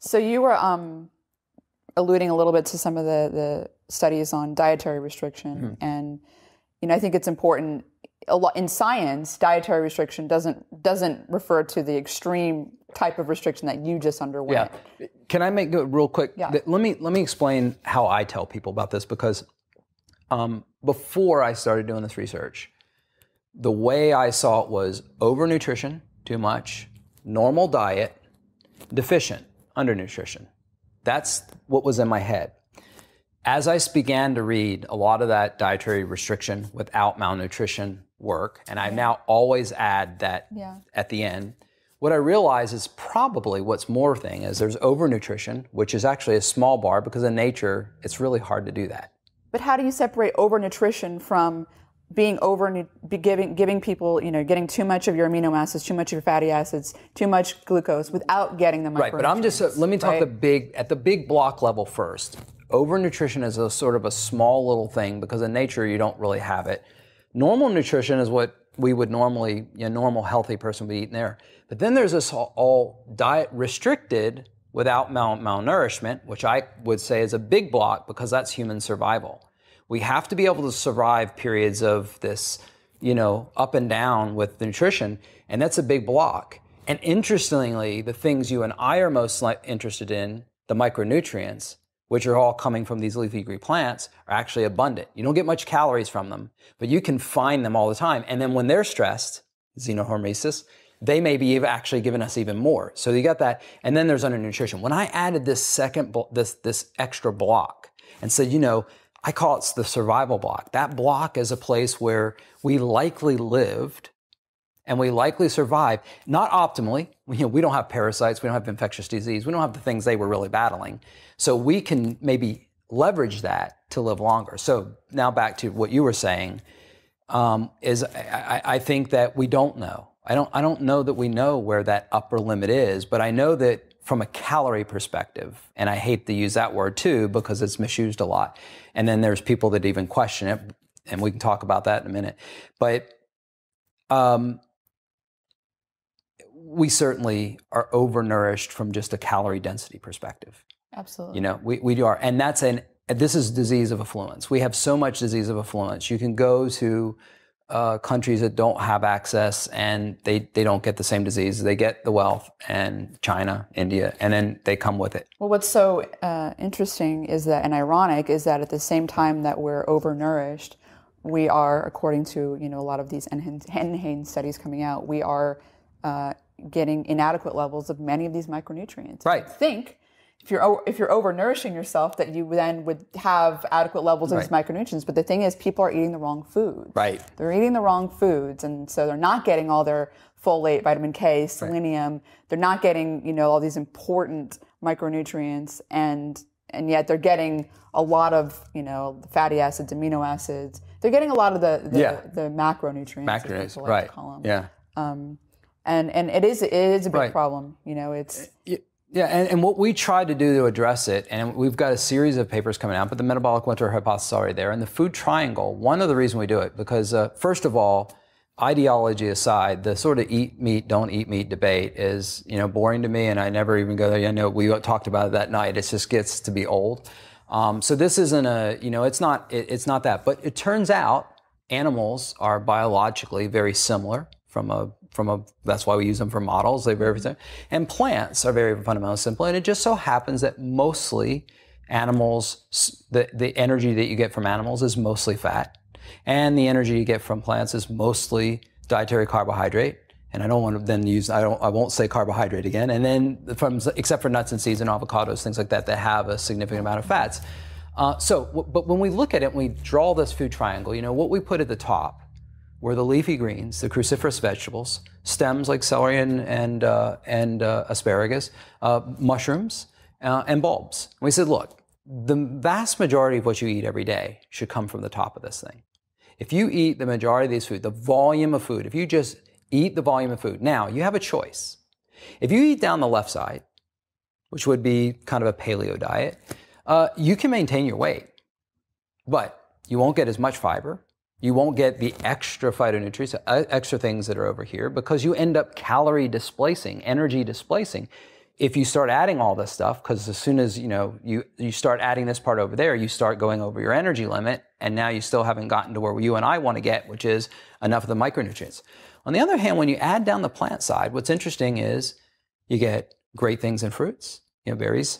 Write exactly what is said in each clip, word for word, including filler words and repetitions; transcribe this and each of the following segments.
So you were um, alluding a little bit to some of the, the studies on dietary restriction. Mm-hmm. And, you know, I think it's important. A lot in science, dietary restriction doesn't doesn't refer to the extreme type of restriction that you just underwent. Yeah. Can I make it real quick? Yeah. Let me let me explain how I tell people about this, because um, before I started doing this research, the way I saw it was overnutrition, too much, normal diet, deficient, undernutrition. That's what was in my head. As I began to read a lot of that dietary restriction without malnutrition work, and I now always add that yeah. at the end, what I realize is probably what's more thing is there's overnutrition, which is actually a small bar because in nature, it's really hard to do that. But how do you separate overnutrition from being over, be giving, giving people, you know, getting too much of your amino acids, too much of your fatty acids, too much glucose without getting the micronutrients? Right, but I'm just, let me talk right? the big, at the big block level first. Overnutrition is a sort of a small little thing because in nature you don't really have it. Normal nutrition is what we would normally, a you know, normal healthy person would eat in there. But then there's this all, all diet restricted without mal malnourishment, which I would say is a big block because that's human survival. We have to be able to survive periods of this, you know, up and down with nutrition, and that's a big block. And interestingly, the things you and I are most interested in, the micronutrients, which are all coming from these leafy green plants, are actually abundant. You don't get much calories from them, but you can find them all the time. And then when they're stressed, xenohormesis, they may be actually giving us even more. So you got that, and then there's undernutrition. When I added this second, this, this extra block and said, you know, I call it the survival block. That block is a place where we likely lived and we likely survived, not optimally. You know, we don't have parasites, we don't have infectious disease, we don't have the things they were really battling. So we can maybe leverage that to live longer. So now back to what you were saying, um, is I, I think that we don't know. I don't, I don't know that we know where that upper limit is, but I know that from a calorie perspective, and I hate to use that word too because it's misused a lot, and then there's people that even question it, and we can talk about that in a minute, but um, we certainly are overnourished from just a calorie density perspective. Absolutely. You know, we, we are, and that's an, this is disease of affluence. We have so much disease of affluence. You can go to uh, countries that don't have access and they, they don't get the same disease. They get the wealth, and China, India, and then they come with it. Well, what's so uh, interesting is that, and ironic, is that at the same time that we're overnourished, we are, according to, you know, a lot of these NHANES studies coming out, we are uh, getting inadequate levels of many of these micronutrients. Right. I think if you're if you're overnourishing yourself that you then would have adequate levels of right. these micronutrients. But the thing is, people are eating the wrong foods. Right. They're eating the wrong foods, and so they're not getting all their folate, vitamin K, selenium. Right. They're not getting, you know, all these important micronutrients, and and yet they're getting a lot of, you know, fatty acids, amino acids. They're getting a lot of the the, yeah. the, the macronutrients. Macronutrients, like right? To call them. Yeah. Um, And, and it is, it is a big right. problem, you know, it's... Yeah, and, and what we tried to do to address it, and we've got a series of papers coming out, but the metabolic winter hypothesis is already there, and the food triangle, one of the reasons we do it, because uh, first of all, ideology aside, the sort of eat meat, don't eat meat debate is, you know, boring to me, and I never even go there. I know we talked about it that night, it just gets to be old. Um, so this isn't a, you know, it's not, it, it's not that, but it turns out animals are biologically very similar from a From a, that's why we use them for models. They're very similar. And plants are very fundamentally simple. And it just so happens that mostly animals, the, the energy that you get from animals is mostly fat. And the energy you get from plants is mostly dietary carbohydrate. And I don't want to then use, I, don't, I won't say carbohydrate again. And then from, except for nuts and seeds and avocados, things like that, that have a significant amount of fats. Uh, so, but when we look at it, we draw this food triangle, you know, what we put at the top were the leafy greens, the cruciferous vegetables, stems like celery and, and, uh, and uh, asparagus, uh, mushrooms, uh, and bulbs. And we said, look, the vast majority of what you eat every day should come from the top of this thing. If you eat the majority of these food, the volume of food, if you just eat the volume of food, now you have a choice. If you eat down the left side, which would be kind of a paleo diet, uh, you can maintain your weight, but you won't get as much fiber. You won't get the extra phytonutrients, extra things that are over here because you end up calorie displacing, energy displacing. if you start adding all this stuff, because as soon as you know you you start adding this part over there, you start going over your energy limit, and now you still haven't gotten to where you and I want to get, which is enough of the micronutrients. On the other hand, when you add down the plant side, what's interesting is you get great things in fruits, you know, berries,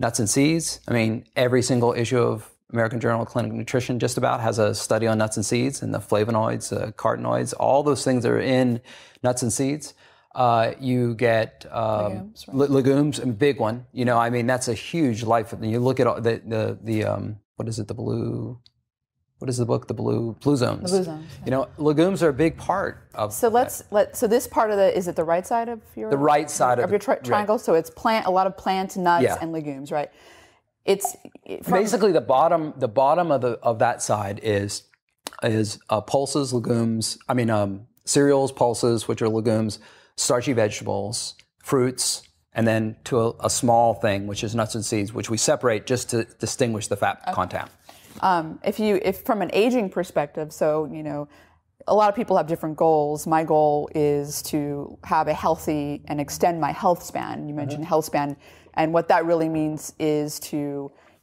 nuts and seeds. I mean, every single issue of American Journal of Clinical Nutrition just about has a study on nuts and seeds and the flavonoids, uh, carotenoids, all those things that are in nuts and seeds. Uh, you get um, legumes, right? le legumes, a big one. You know, I mean, that's a huge life. And you look at all the the the um, what is it? The blue. What is the book? The blue blue zones. The blue zones. You know, legumes are a big part of. So let's that. let. So this part of the is it the right side of your the right side of, of your tri the, triangle. Right. So it's plant a lot of plant nuts yeah. and legumes, right? It's it, basically the bottom. The bottom of the of that side is is uh, pulses, legumes. I mean, um, cereals, pulses, which are legumes, starchy vegetables, fruits, and then to a, a small thing, which is nuts and seeds, which we separate just to distinguish the fat okay. content. Um, if you, if from an aging perspective, so you know, a lot of people have different goals. My goal is to have a healthy and extend my health span. You mentioned mm-hmm. health span. And what that really means is to,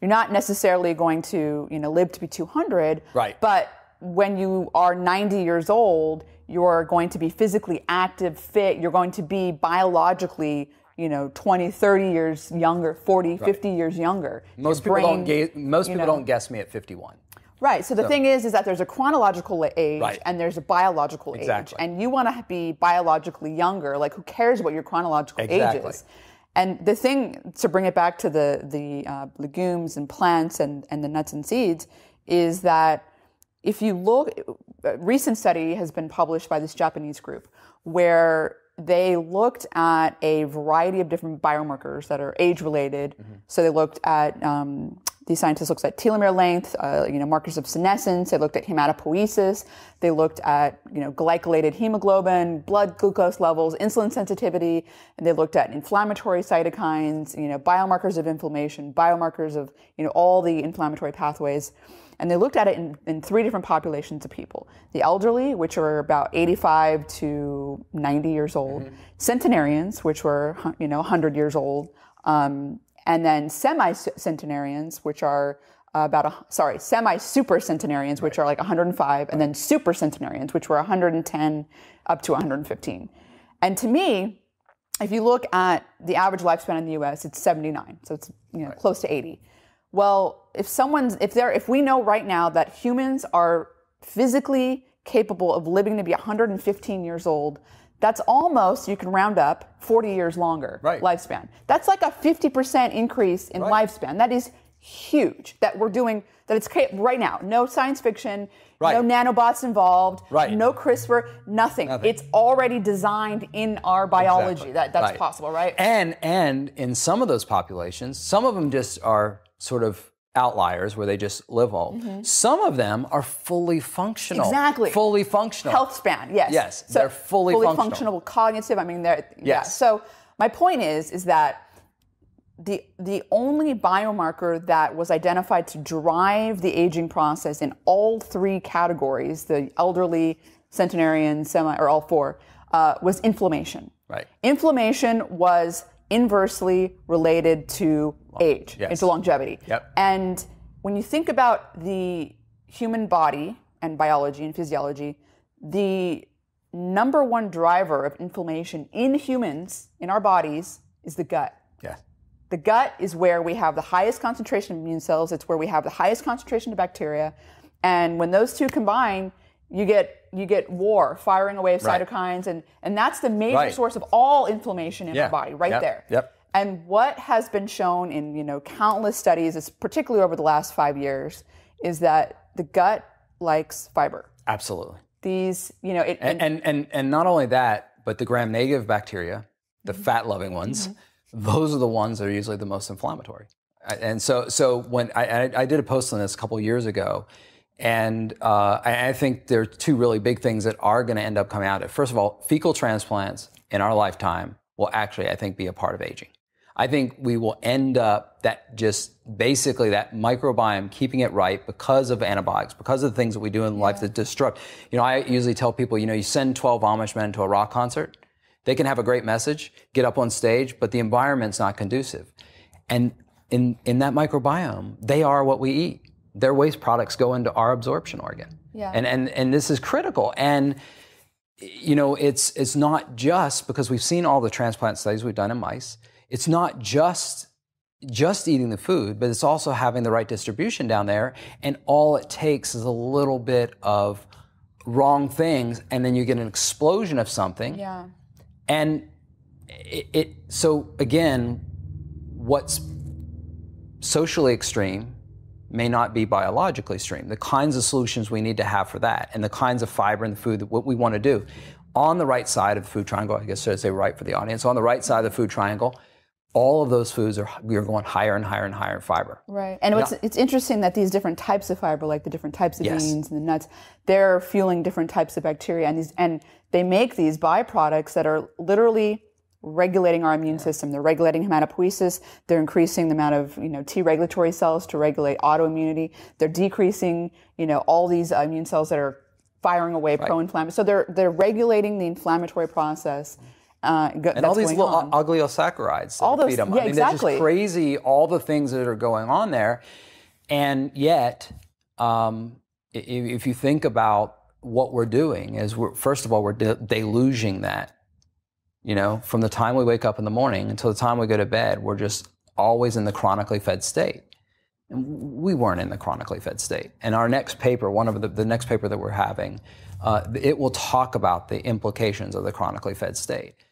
you're not necessarily going to, you know, live to be two hundred. Right. But when you are ninety years old, you're going to be physically active, fit. You're going to be biologically, you know, twenty, thirty years younger, forty, right. fifty years younger. Most Your people brain, don't most people know. don't guess me at fifty-one. Right. So the so. thing is, is that there's a chronological age right. and there's a biological exactly. age, and you want to be biologically younger. Like, who cares what your chronological exactly. age is? And the thing to bring it back to the the uh, legumes and plants and and the nuts and seeds is that if you look, a recent study has been published by this Japanese group where they looked at a variety of different biomarkers that are age related. Mm-hmm. So they looked at um, these scientists looked at telomere length, uh, you know, markers of senescence. They looked at hematopoiesis. They looked at, you know, glycated hemoglobin, blood glucose levels, insulin sensitivity, and they looked at inflammatory cytokines, you know, biomarkers of inflammation, biomarkers of, you know, all the inflammatory pathways. And they looked at it in, in three different populations of people: the elderly, which were about eighty-five to ninety years old; mm-hmm. centenarians, which were, you know, one hundred years old. Um, And then semi-centenarians, which are about, a, sorry, semi-supercentenarians, which right. are like one hundred and five, and then supercentenarians, which were one hundred ten up to one hundred fifteen. And to me, if you look at the average lifespan in the U S, it's seventy-nine, so it's, you know, right. close to eighty. Well, if someone's, if they're, if we know right now that humans are physically capable of living to be one hundred fifteen years old, that's almost, you can round up, forty years longer right. lifespan. That's like a fifty percent increase in right. lifespan. That is huge, that we're doing, that it's right now. No science fiction, right. no nanobots involved, right. no CRISPR, nothing. nothing. It's already designed in our biology exactly. that that's right. possible, right? And, and in some of those populations, some of them just are sort of outliers where they just live old. Mm-hmm. Some of them are fully functional. Exactly. Fully functional. Health span, yes. Yes, so they're fully, fully functional. functional, cognitive, I mean, they're, yes. yeah. So my point is, is that the, the only biomarker that was identified to drive the aging process in all three categories, the elderly, centenarian, semi, or all four, uh, was inflammation. Right. Inflammation was inversely related to age, yes. into longevity. Yep. And when you think about the human body and biology and physiology, the number one driver of inflammation in humans, in our bodies, is the gut. Yes. The gut is where we have the highest concentration of immune cells. It's where we have the highest concentration of bacteria. And when those two combine, you get you get war, firing away of right. cytokines, and, and that's the major right. source of all inflammation in yeah. our body, right yep. there. Yep. And what has been shown in, you know, countless studies, particularly over the last five years, is that the gut likes fiber. Absolutely. These, you know, it, and, and, and, and not only that, but the gram-negative bacteria, the mm-hmm. fat-loving ones, mm-hmm. those are the ones that are usually the most inflammatory. And so, so when I, I did a post on this a couple of years ago, and uh, I think there are two really big things that are going to end up coming out of it. First of all, fecal transplants in our lifetime will actually, I think, be a part of aging. I think we will end up that just basically that microbiome, keeping it right because of antibiotics, because of the things that we do in yeah. life that disrupt. You know, I usually tell people, you know, you send twelve Amish men to a rock concert, They can have a great message, get up on stage, but the environment's not conducive. And in, in that microbiome, they are what we eat. Their waste products go into our absorption organ. Yeah. And, and, and this is critical. And you know, it's, it's not just because we've seen all the transplant studies we've done in mice. It's not just, just eating the food, but it's also having the right distribution down there. And all it takes is a little bit of wrong things, and then you get an explosion of something. Yeah. And it, it so again, what's socially extreme may not be biologically extreme. The kinds of solutions we need to have for that, and the kinds of fiber in the food, that what we want to do. On the right side of the food triangle, I guess I should say right for the audience, on the right side of the food triangle, all of those foods are, we are going higher and higher and higher in fiber. Right, and it's, it's interesting that these different types of fiber, like the different types of yes. beans and the nuts, they're fueling different types of bacteria, and these, and they make these byproducts that are literally regulating our immune system. They're regulating hematopoiesis. They're increasing the amount of, you know, T regulatory cells to regulate autoimmunity. They're decreasing, you know, all these immune cells that are firing away right. pro-inflammatory. So they're they're regulating the inflammatory process. Uh, go, and all these little on. oligosaccharides. All those, feed them. yeah, I mean, exactly. It's crazy, all the things that are going on there. And yet, um, if you think about what we're doing, is we're first of all we're de deluging that. You know, from the time we wake up in the morning until the time we go to bed, we're just always in the chronically fed state. And we weren't in the chronically fed state. And our next paper, one of the, the next paper that we're having, uh, it will talk about the implications of the chronically fed state.